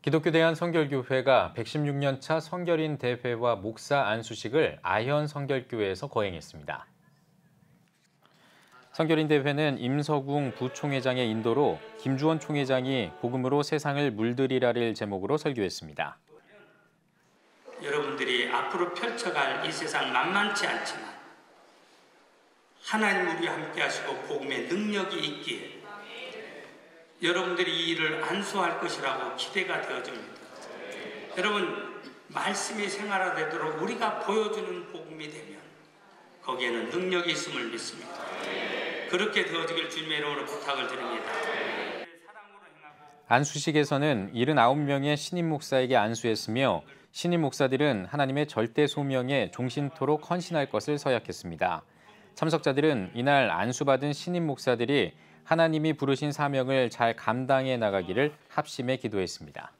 기독교대한성결교회가 116년차 성결인 대회와 목사 안수식을 아현성결교회에서 거행했습니다. 성결인 대회는 임석웅 부총회장의 인도로 김주헌 총회장이 복음으로 세상을 물들이라를 제목으로 설교했습니다. 여러분들이 앞으로 펼쳐갈 이 세상 만만치 않지만 하나님 우리와 함께 하시고 복음의 능력이 있기에 여러분들이 이 일을 안수할 것이라고 기대가 되어집니다. 여러분, 말씀이 생활화되도록 우리가 보여주는 복음이 되면 거기에는 능력이 있음을 믿습니다. 그렇게 되어지길 주님의 이름으로 부탁을 드립니다. 안수식에서는 79명의 신임 목사에게 안수했으며 신임 목사들은 하나님의 절대 소명에 종신토록 헌신할 것을 서약했습니다. 참석자들은 이날 안수받은 신임 목사들이 하나님이 부르신 사명을 잘 감당해 나가기를 합심해 기도했습니다.